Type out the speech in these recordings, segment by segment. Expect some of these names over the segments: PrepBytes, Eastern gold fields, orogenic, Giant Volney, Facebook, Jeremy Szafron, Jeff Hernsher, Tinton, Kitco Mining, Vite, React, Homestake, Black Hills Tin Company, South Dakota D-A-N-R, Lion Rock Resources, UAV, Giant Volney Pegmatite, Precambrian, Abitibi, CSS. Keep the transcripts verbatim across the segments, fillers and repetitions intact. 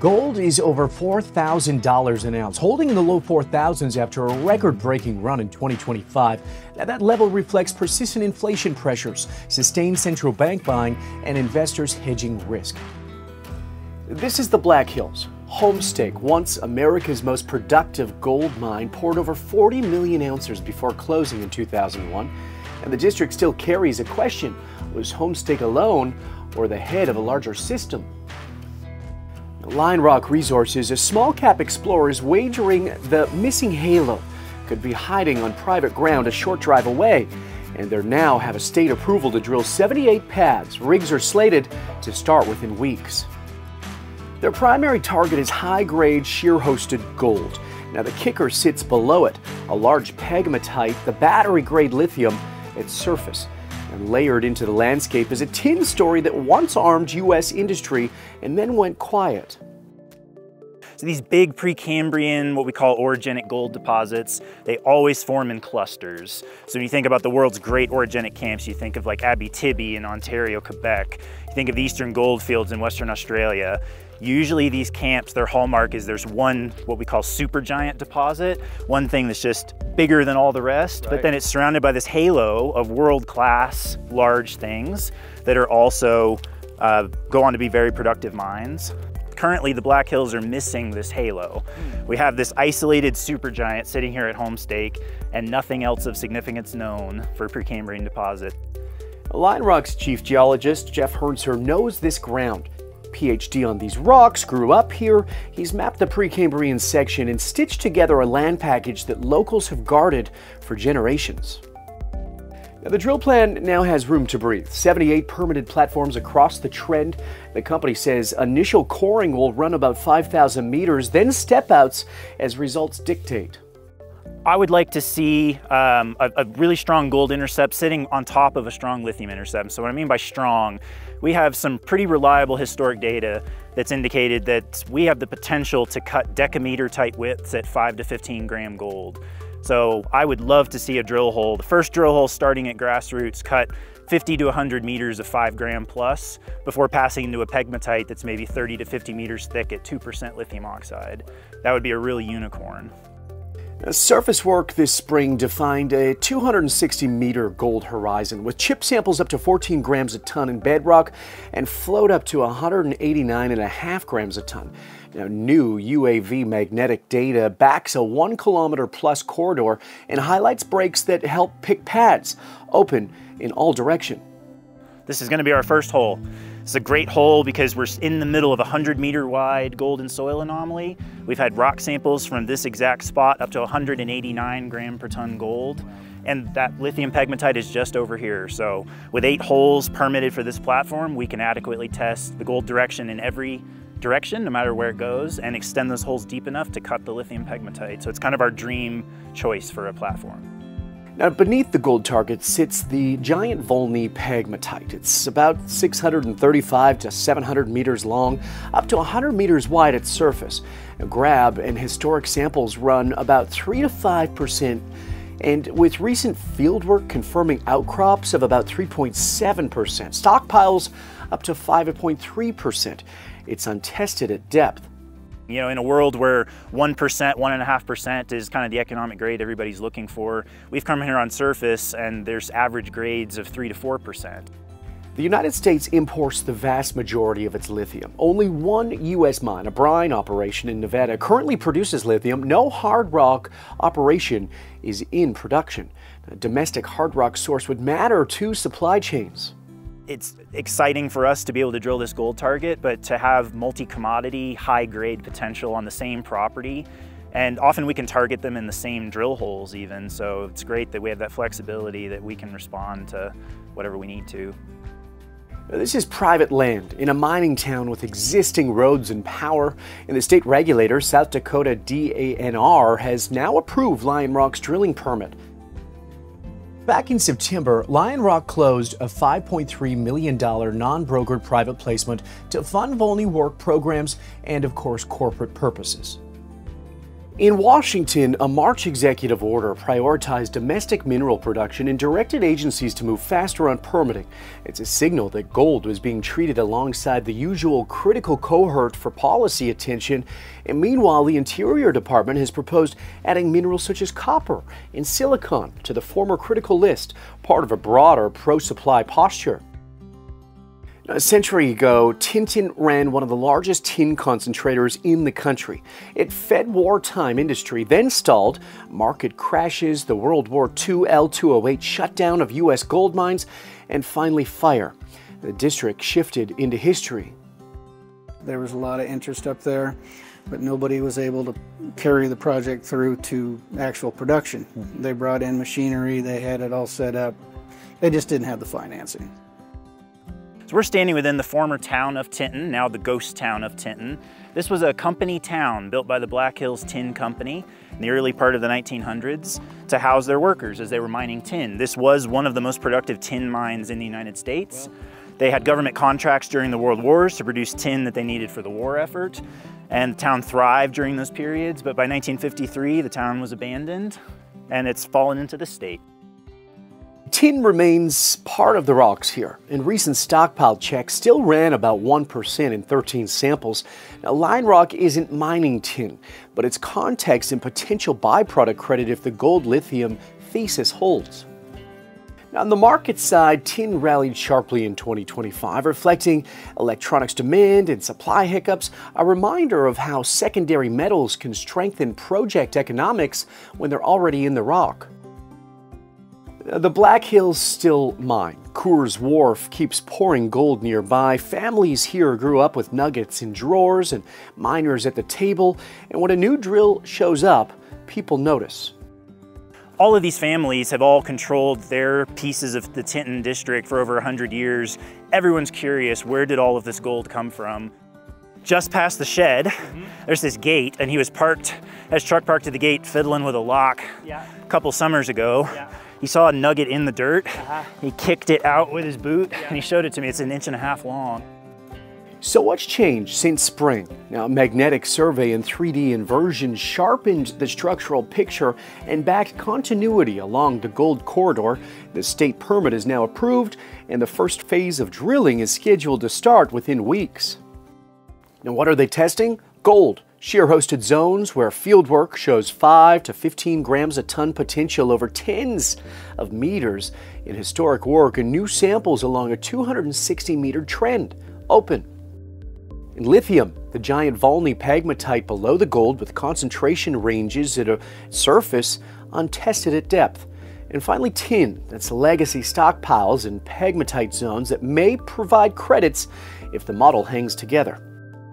Gold is over four thousand dollars an ounce, holding in the low four thousands after a record-breaking run in twenty twenty-five. Now, that level reflects persistent inflation pressures, sustained central bank buying, and investors hedging risk. This is the Black Hills. Homestake, once America's most productive gold mine, poured over forty million ounces before closing in two thousand one. And the district still carries a question: was Homestake alone or the head of a larger system? Lion Rock Resources, a small-cap explorer, is wagering the missing halo could be hiding on private ground a short drive away, and they now have a state approval to drill seventy-eight pads. Rigs are slated to start within weeks. Their primary target is high-grade shear-hosted gold. Now the kicker sits below it, a large pegmatite, the battery-grade lithium, its surface. And layered into the landscape is a tin story that once armed U S industry and then went quiet. So these big Precambrian, what we call orogenic gold deposits, they always form in clusters. So when you think about the world's great orogenic camps, you think of like Abitibi in Ontario, Quebec. You think of the Eastern gold fields in Western Australia. Usually these camps, their hallmark is there's one, what we call supergiant deposit, one thing that's just bigger than all the rest, right. But then it's surrounded by this halo of world-class large things that are also uh, go on to be very productive mines. Currently, the Black Hills are missing this halo. Mm. We have this isolated supergiant sitting here at Homestake and nothing else of significance known for Precambrian deposit. Lion Rock's chief geologist, Jeff Hernsher, knows this ground. PhD on these rocks, grew up here. He's mapped the Precambrian section and stitched together a land package that locals have guarded for generations. Now, the drill plan now has room to breathe. seventy-eight permitted platforms across the trend. The company says initial coring will run about five thousand meters, then step-outs as results dictate. I would like to see um, a, a really strong gold intercept sitting on top of a strong lithium intercept. So what I mean by strong, we have some pretty reliable historic data that's indicated that we have the potential to cut decameter type widths at five to fifteen gram gold. So I would love to see a drill hole, the first drill hole starting at grassroots, cut fifty to one hundred meters of five gram plus before passing into a pegmatite that's maybe thirty to fifty meters thick at two percent lithium oxide. That would be a real unicorn. Surface work this spring defined a two hundred sixty meter gold horizon with chip samples up to fourteen grams a ton in bedrock and float up to one hundred eighty-nine and a half grams a ton. Now, new U A V magnetic data backs a one kilometer plus corridor and highlights breaks that help pick pads open in all direction. This is going to be our first hole. It's a great hole because we're in the middle of a one hundred meter wide golden soil anomaly. We've had rock samples from this exact spot up to one hundred eighty-nine gram per ton gold. And that lithium pegmatite is just over here. So with eight holes permitted for this platform, we can adequately test the gold direction in every direction, no matter where it goes, and extend those holes deep enough to cut the lithium pegmatite. So it's kind of our dream choice for a platform. Now, beneath the gold target sits the Giant Volney pegmatite. It's about six hundred thirty-five to seven hundred meters long, up to one hundred meters wide at surface. Now, grab and historic samples run about three to five percent, and with recent fieldwork confirming outcrops of about three point seven percent, stockpiles up to five point three percent. It's untested at depth. You know, in a world where one percent, one point five percent is kind of the economic grade everybody's looking for, we've come here on surface and there's average grades of three to four percent. The United States imports the vast majority of its lithium. Only one U S mine, a brine operation in Nevada, currently produces lithium. No hard rock operation is in production. A domestic hard rock source would matter to supply chains. It's exciting for us to be able to drill this gold target, but to have multi-commodity, high-grade potential on the same property. And often we can target them in the same drill holes even, so it's great that we have that flexibility that we can respond to whatever we need to. This is private land in a mining town with existing roads and power, and the state regulator, South Dakota D A N R, has now approved Lion Rock's drilling permit. Back in September, Lion Rock closed a five point three million dollar non-brokered private placement to fund Volney work programs and, of course, corporate purposes. In Washington, a March executive order prioritized domestic mineral production and directed agencies to move faster on permitting. It's a signal that gold was being treated alongside the usual critical cohort for policy attention. And meanwhile, the Interior Department has proposed adding minerals such as copper and silicon to the former critical list, part of a broader pro-supply posture. A century ago, Tinton ran one of the largest tin concentrators in the country. It fed wartime industry, then stalled, market crashes, the World War Two L two oh eight shutdown of U S gold mines, and finally fire. The district shifted into history. There was a lot of interest up there, but nobody was able to carry the project through to actual production. They brought in machinery, they had it all set up. They just didn't have the financing. So we're standing within the former town of Tinton, now the ghost town of Tinton. This was a company town built by the Black Hills Tin Company in the early part of the nineteen hundreds to house their workers as they were mining tin. This was one of the most productive tin mines in the United States. They had government contracts during the World Wars to produce tin that they needed for the war effort, and the town thrived during those periods, but by nineteen fifty-three, the town was abandoned and it's fallen into the state. Tin remains part of the rocks here, and recent stockpile checks still ran about one percent in thirteen samples. Now, Lion Rock isn't mining tin, but its context and potential byproduct credit if the gold lithium thesis holds. Now, on the market side, tin rallied sharply in twenty twenty-five, reflecting electronics demand and supply hiccups, a reminder of how secondary metals can strengthen project economics when they're already in the rock. The Black Hills still mine. Coors Wharf keeps pouring gold nearby. Families here grew up with nuggets in drawers and miners at the table. And when a new drill shows up, people notice. All of these families have all controlled their pieces of the Tinton district for over one hundred years. Everyone's curious, where did all of this gold come from? Just past the shed, mm-hmm. There's this gate, and he was parked, his truck parked at the gate fiddling with a lock yeah. a couple summers ago. Yeah. He saw a nugget in the dirt, uh-huh. He kicked it out with his boot, yeah. and he showed it to me. It's an inch and a half long. So what's changed since spring? Now, magnetic survey and three D inversion sharpened the structural picture and backed continuity along the gold corridor. The state permit is now approved, and the first phase of drilling is scheduled to start within weeks. Now, what are they testing? Gold. Shear-hosted zones where fieldwork shows five to fifteen grams a ton potential over tens of meters in historic work and new samples along a two hundred sixty meter trend, open. In lithium, the giant Volney pegmatite below the gold with concentration ranges at a surface untested at depth. And finally tin, that's legacy stockpiles and pegmatite zones that may provide credits if the model hangs together.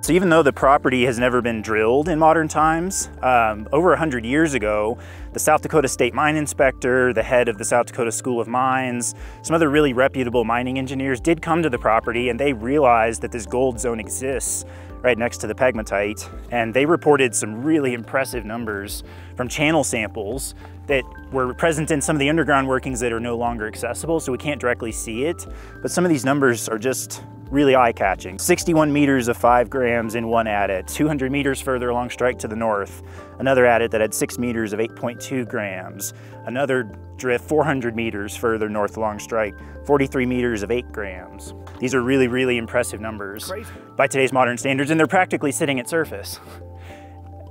So even though the property has never been drilled in modern times, um, over one hundred years ago, the South Dakota State Mine Inspector, the head of the South Dakota School of Mines, some other really reputable mining engineers did come to the property, and they realized that this gold zone exists right next to the pegmatite. And they reported some really impressive numbers from channel samples that were present in some of the underground workings that are no longer accessible, so we can't directly see it. But some of these numbers are just really eye-catching. sixty-one meters of five grams in one adit, two hundred meters further along strike to the north, another adit that had six meters of eight point two grams, another drift four hundred meters further north along strike, forty-three meters of eight grams. These are really, really impressive numbers Crazy. By today's modern standards, and they're practically sitting at surface.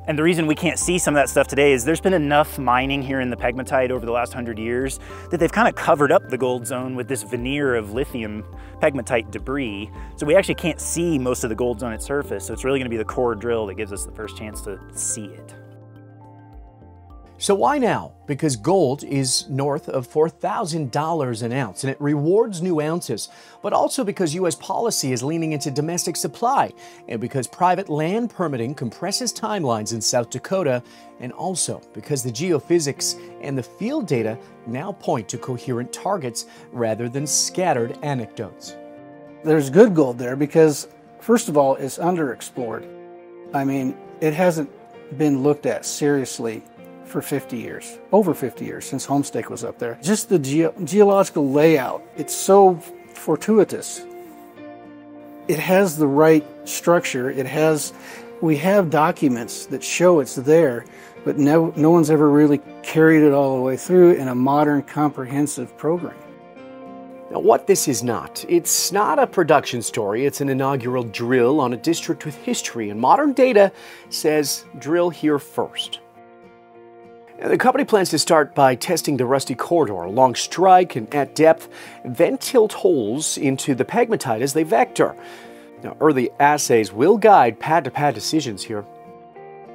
And the reason we can't see some of that stuff today is there's been enough mining here in the pegmatite over the last hundred years that they've kind of covered up the gold zone with this veneer of lithium pegmatite debris. So we actually can't see most of the gold zone at surface. So it's really gonna be the core drill that gives us the first chance to see it. So why now? Because gold is north of four thousand dollars an ounce, and it rewards new ounces, but also because U S policy is leaning into domestic supply, and because private land permitting compresses timelines in South Dakota, and also because the geophysics and the field data now point to coherent targets rather than scattered anecdotes. There's good gold there because, first of all, it's underexplored. I mean, it hasn't been looked at seriously for fifty years, over fifty years since Homestake was up there. Just the ge geological layout, it's so fortuitous. It has the right structure, it has we have documents that show it's there, but no, no one's ever really carried it all the way through in a modern comprehensive program. Now, what this is not, it's not a production story, it's an inaugural drill on a district with history, and modern data says drill here first. Now, the company plans to start by testing the rusty corridor along strike and at depth, and then tilt holes into the pegmatite as they vector. Now, early assays will guide pad-to-pad decisions here.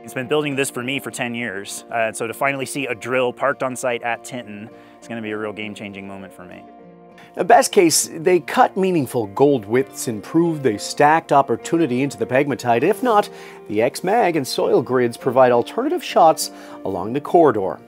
It's been building this for me for ten years, uh, so to finally see a drill parked on site at Tinton is going to be a real game-changing moment for me. Now, best case, they cut meaningful gold widths and prove they stacked opportunity into the pegmatite. If not, the X-Mag and soil grids provide alternative shots along the corridor.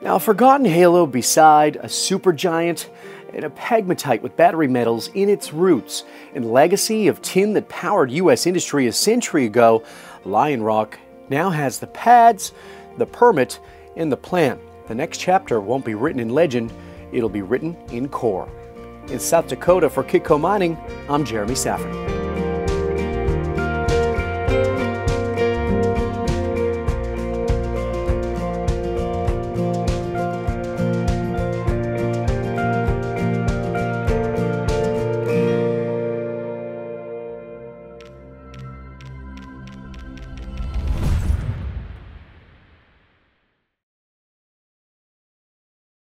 Now, a forgotten halo beside a supergiant and a pegmatite with battery metals in its roots and legacy of tin that powered U S industry a century ago, Lion Rock now has the pads, the permit, and the plan. The next chapter won't be written in legend. It'll be written in core. In South Dakota for Kitco Mining, I'm Jeremy Szafron.